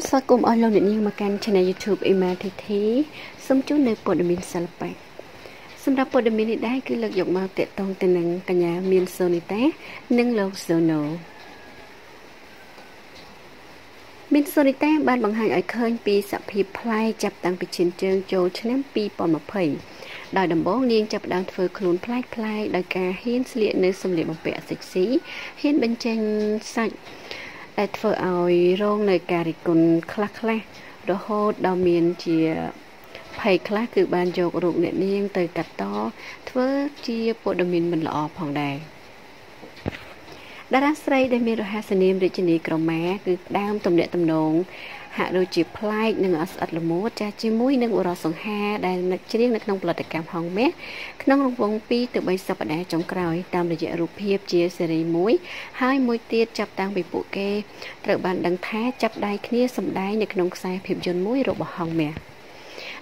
Sau cùng ở lâu định nhiên mà kênh trên YouTube Ema Thy Thy sống chú nơi bộ đồn miền xa lập bạc. Xong ra bộ đồn miền này đáy cứ lực dụng màu tệ tông tên nâng cả nhà miền Sony tá nâng lâu dấu nổ. Miền Sony tá ban bằng hành ở khơi bị sạp hiệp play chạp tăng bị chiến trường cho nên bị bỏ mập hình. Đòi đầm bố niên chạp đàn phơi khốn play đòi cả hiến liện nơi xâm liệt bằng bẹ sạch sĩ hiến bên trên sạch. Tại phở ỏi rong nơi cà rì côn khắc lạ, đồ hốt đào miền chìa phầy khắc cử bàn dọc rụng nẹ niêng tới cắt to, thưa chìa bộ đào miền mình lọ phòng đài. Đà ra srei đà miền rồi hạ sân niêm rì chân đi cổ má, cử đam tùm nẹ tùm nông, hạ đôi chìa plai nâng ở sạch lùm mốt, cha chìa mũi nâng ổ rò sông ha, đà chân điếc nâng nông bọt đà càm hòng mét, nâng rung vông pi từ bây sập đá chống còi, tam đà dễ rụp hiệp chìa seri mũi, hai mũi tiết chập tăng bị bộ kê, trợ bàn đằng thá chập đai khía sầm đai nâng nông sai hiệp dân mũi rụp bọt hòng mẹ.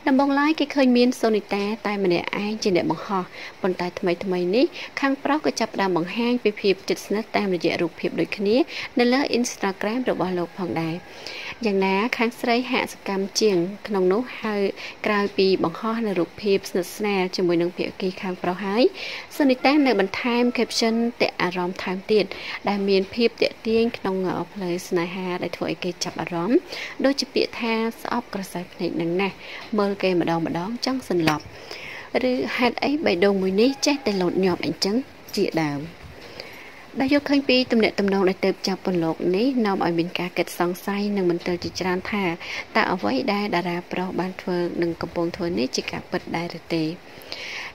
Đầm bông lái cái khơi miênសូនីតា tai mình để ai chỉ để bằng họ, còn tai thay ní khang prao cái chập đầm bằng hang bị hiệp chật nát tam đà dễ rụp hiệp đôi khía, nên lỡ Instagram rụp bọt lộc hòng đài. យ៉ាងណាខាងស្រីហាក់សកម្មជាងក្នុងនោះហើយក្រៅពីបង្ហោះនៅរូបភាពស្និទ្ធស្នាលជាមួយនឹងភរិយាខាងប្រុសហើយសូនីតានៅបន្ថែម caption តែអារម្មណ៍ថែមទៀតដែលមានភាពទាក់ទាញក្នុងផ្លូវស្នេហាដែលធ្វើឲ្យគេចាប់អារម្មណ៍ដូចជាពាក្យថាស្អប់ក្រសែភ្នែកនឹងណាស់មើលគេម្ដងម្ដងចង់សន្លប់ឬហេតុអីបេះដូងមួយនេះចេះតែលោតញាប់អញ្ចឹងជាដើម Đại dục khánh pi tùm nẹ tùm nông đại tệp chạp bồn lột ní nòm ỏi mình ca kết xong say nâng mình tờ chỉ tràn thà ta ở với đai đà ra bảo ban thuơ nâng cầm bồn thuơ ní chỉ cả bật đai rửa tì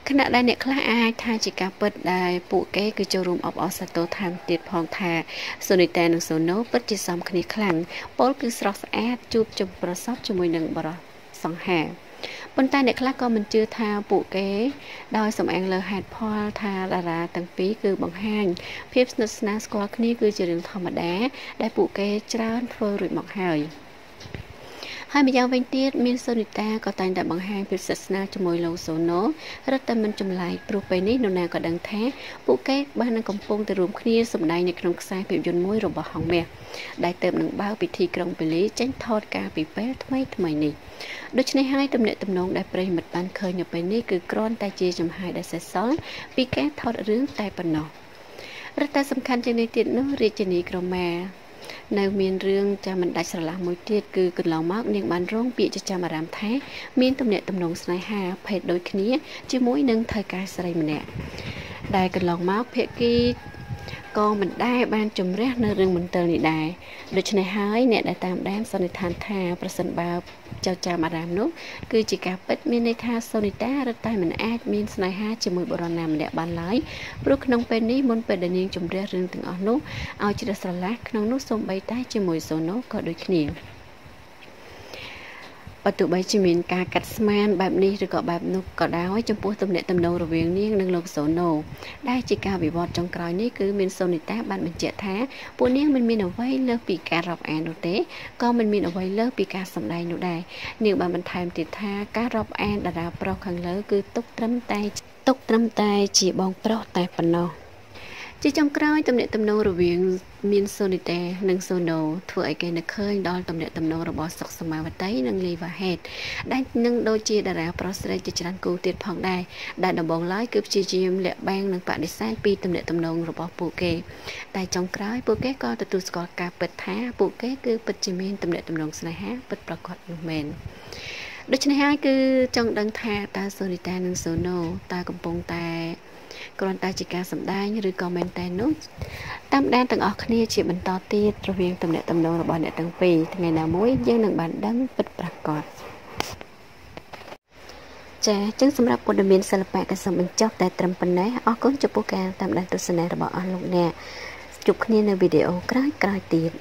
khả nạ đai nẹ khá ai tha chỉ cả bật đai bụ kê cứ cho rùm ọp ọ xa tố tham tiệt phong thà số nị tè nâng số nốt bất chỉ xong khả nị khẳng bố cứ sọc xa át chụp chùm bó sóc cho mùi nâng bó xong hà Bọn ta nè khá có mình chưa tha bộ kế Đói xong ăn lờ hạt pho tha là ra tầng phí cư bằng hàng Phép nợ sná squad ní cư chứa đường thòm ở đá Đại bộ kế trán phơ rụi mọc hời Hai mươi giáo viên tiết, miền Sơn Nị ta có tài đại bằng hai việc sạch na cho môi lâu số nốt, rất tâm mình trồng lại, buộc phải nít nô có đằng thế, bộ kết ban đang cầm phong từ rùm kia sụp đai nhặt nông sai bị dồn môi rồi bỏ hỏng mẹ, đại tầm nặng bao bị thi công bị lý tránh thọt cả bị bé thay thay này, đôi chân hai tầm nệ tầm nông đại bầy mật ban khơi nhập bầy nít cứ cron tai chia chấm hai đại sạch sót, bị kết thọt rướng tai bẩn nọ, rất ta sầm khăn trên này tiết nó rì trên này cầm mà. នៅមានរឿងចាំមិនដាច់ស្រឡះមួយទៀតគឺកន្លងមកនាងបានរងពាក្យចចាមអារម្មណ៍ថាមានទំនាក់ទំនងស្នេហាភេទដូចគ្នាជាមួយនឹងថយការស្រីម្នាក់ដែលកន្លងមកភេកីក៏មិនដែរបានជំរះនៅរឿងមន្ទិលនេះដែរដូច្នេះហើយអ្នកដែលតាមដានសន្និដ្ឋានថាប្រសិនបើចចាមអារម្មណ៍នោះគឺជាការពិតមានន័យថាសូនីតារត់តែមិនអាចមានស្នេហាជាមួយបុរសណាម្នាក់បានឡើយព្រោះក្នុងពេលនេះមុនពេលដែលនាងជំរះរឿងទាំងអស់នោះឲ្យជ្រះស្រឡះក្នុងនោះសូម្បីតែជាមួយសូណូក៏ដូចគ្នា បាទទោះបីជាមានការកាត់ស្មានបែបនេះឬក៏បែបនោះក៏ដោយចំពោះទំនាក់ទំនងរវាងនាងនិងលោកសូណូដែលជាការវិវត្តចុងក្រោយនេះគឺមានសូនីតាបានបញ្ជាក់ថាពួកនាងមិនមានអ្វីលើសពីការរាប់អាននោះទេក៏មិនមានអ្វីលើសពីការសម្ដែងនោះដែរនាងបានបន្ថែមទៀតថាការរាប់អានតារាប្រុសខាងលើគឺទុកត្រឹមតែ ជាចុងក្រោយទំនាក់ទំនងរវាងមានសូនីតានិងសូណូធ្វើឲ្យគេនឹកឃើញដល់ទំនាក់ទំនងរបស់សុខសមាវតីនិងលីវ៉ាហេតដែលនឹងដូចជាតារាប្រុសស្រីជាច្រើនគូទៀតផងដែរដែលដំបូងឡើយគឺព្យាយាមលាក់បាំងនឹងបដិសេធពីទំនាក់ទំនងរបស់ពួកគេតែចុងក្រោយពួកគេក៏ទទួលស្គាល់ការពិតថាពួកគេគឺពិតជាមានទំនាក់ទំនងស្នេហាពិតប្រាកដនោះមែន ដូច្នេះហើយគឺចង់ដឹងថាតើសូនីតានិងសូណូតើកំពុងតែ គ្រាន់តែជាការសម្ដែងឬក៏មែនតែនោះតាមដានទាំងអស់គ្នាជាបន្តទៀតរវាងទំនាក់ទំនងរបស់អ្នកទាំងពីរថ្ងៃណាមួយយើងនឹងបានដឹងពិតប្រាកដចា៎អញ្ចឹងសម្រាប់ព័ត៌មានសិល្បៈកសិកម្មបញ្ចប់តែត្រឹមប៉ុណ្ណេះអរគុណចំពោះការតាមដានទស្សនារបស់អស់លោកអ្នកជួបគ្នានៅវីដេអូក្រោយៗទៀត